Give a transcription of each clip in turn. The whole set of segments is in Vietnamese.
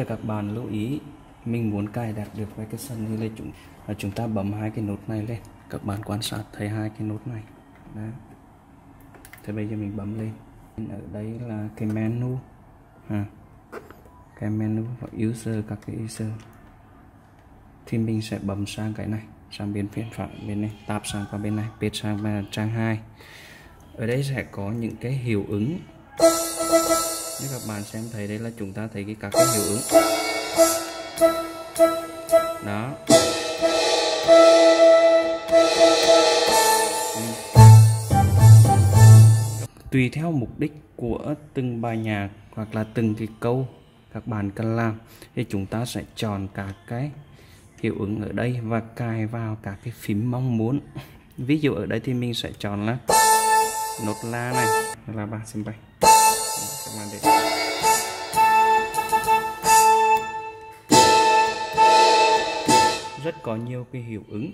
giờ các bạn lưu ý, mình muốn cài đặt được percussion như này, chúng ta bấm hai cái nốt này lên. Các bạn quan sát thấy hai cái nốt này. Đó. Thế bây giờ mình bấm lên. Ở đây là cái menu. Cái menu user, các cái user. Thì mình sẽ bấm sang cái này, sang bên phía phải bên này, tab sang qua bên này, page sang trang 2. Ở đây sẽ có những cái hiệu ứng. Như các bạn xem thấy đây là chúng ta thấy các cái hiệu ứng. Đó. Tùy theo mục đích của từng bài nhạc hoặc là từng cái câu các bạn cần làm thì chúng ta sẽ chọn các cái hiệu ứng ở đây và cài vào các cái phím mong muốn. Ví dụ ở đây thì mình sẽ chọn là nốt la này, là ba xin bay. Các bạn để rất có nhiều cái hiệu ứng.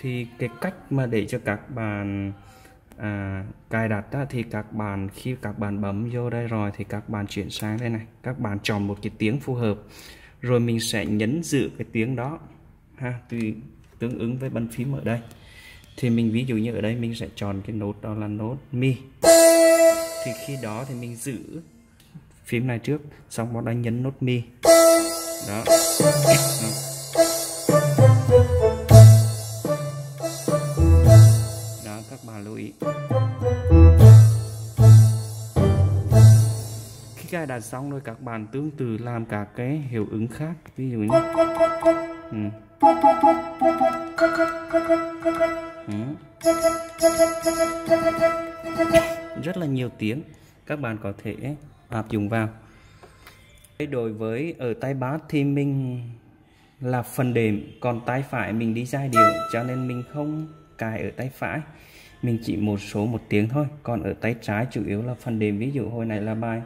Thì cái cách mà để cho các bạn cài đặt đó, thì các bạn khi các bạn bấm vô đây rồi thì các bạn chuyển sang đây này, các bạn chọn một cái tiếng phù hợp rồi mình sẽ nhấn giữ cái tiếng đó tương ứng với bàn phím ở đây. Thì mình ví dụ như ở đây mình sẽ chọn cái nốt đó là nốt mi, thì khi đó thì mình giữ phím này trước xong nó đã nhấn nốt mi đó. Các bạn lưu ý. Khi cài đặt xong rồi các bạn tương tự làm cả cái hiệu ứng khác. Ví dụ như rất là nhiều tiếng các bạn có thể áp dụng vào. Đối với ở tay bass thì mình là phần đệm, còn tay phải mình đi giai điệu cho nên mình không cài ở tay phải, mình chỉ một tiếng thôi. Còn ở tay trái chủ yếu là phần đệm, ví dụ hồi này là bài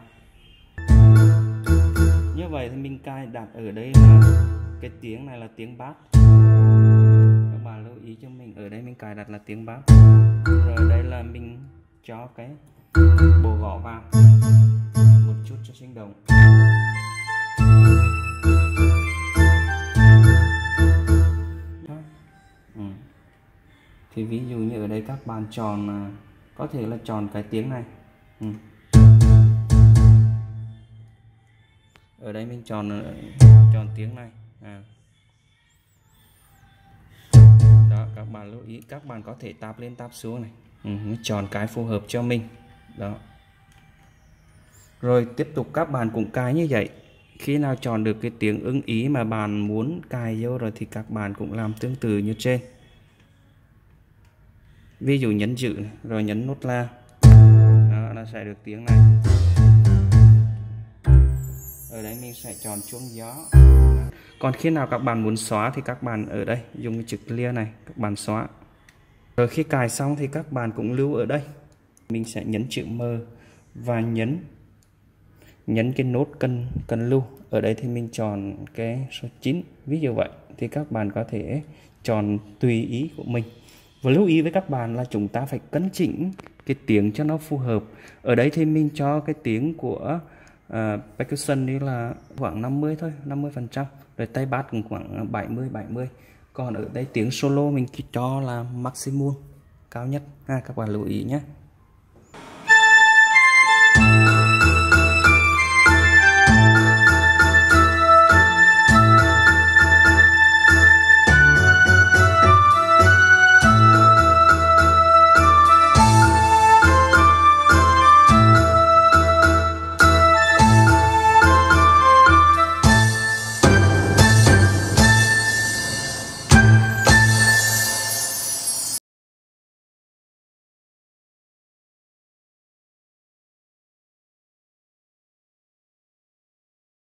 như vậy thì mình cài đặt ở đây là cái tiếng này là tiếng bass. Các bạn lưu ý cho mình ở đây mình cài đặt là tiếng bass, rồi đây là mình cho cái bộ gõ vào một chút cho sinh động. Thì ví dụ như ở đây các bạn chọn, có thể là chọn cái tiếng này. Ở đây mình chọn tiếng này. Đó, các bạn lưu ý, các bạn có thể tap lên tap xuống này. Chọn cái phù hợp cho mình. Đó. Rồi tiếp tục các bạn cũng cài như vậy. Khi nào chọn được cái tiếng ưng ý mà bạn muốn cài vô rồi thì các bạn cũng làm tương tự như trên. Ví dụ nhấn giữ này, rồi nhấn nốt la. Đó, nó sẽ được tiếng này. Ở đây mình sẽ chọn chuông gió. Còn khi nào các bạn muốn xóa thì các bạn ở đây dùng cái chữ clear này, các bạn xóa. Rồi khi cài xong thì các bạn cũng lưu ở đây. Mình sẽ nhấn chữ M và nhấn cái nốt cần lưu. Ở đây thì mình chọn cái số 9, ví dụ vậy. Thì các bạn có thể chọn tùy ý của mình. Và lưu ý với các bạn là chúng ta phải cấn chỉnh cái tiếng cho nó phù hợp. Ở đây thì mình cho cái tiếng của percussion đi là khoảng 50 thôi, 50%. Rồi tay bass cũng khoảng 70. Còn ở đây tiếng solo mình cho là maximum cao nhất. Các bạn lưu ý nhé.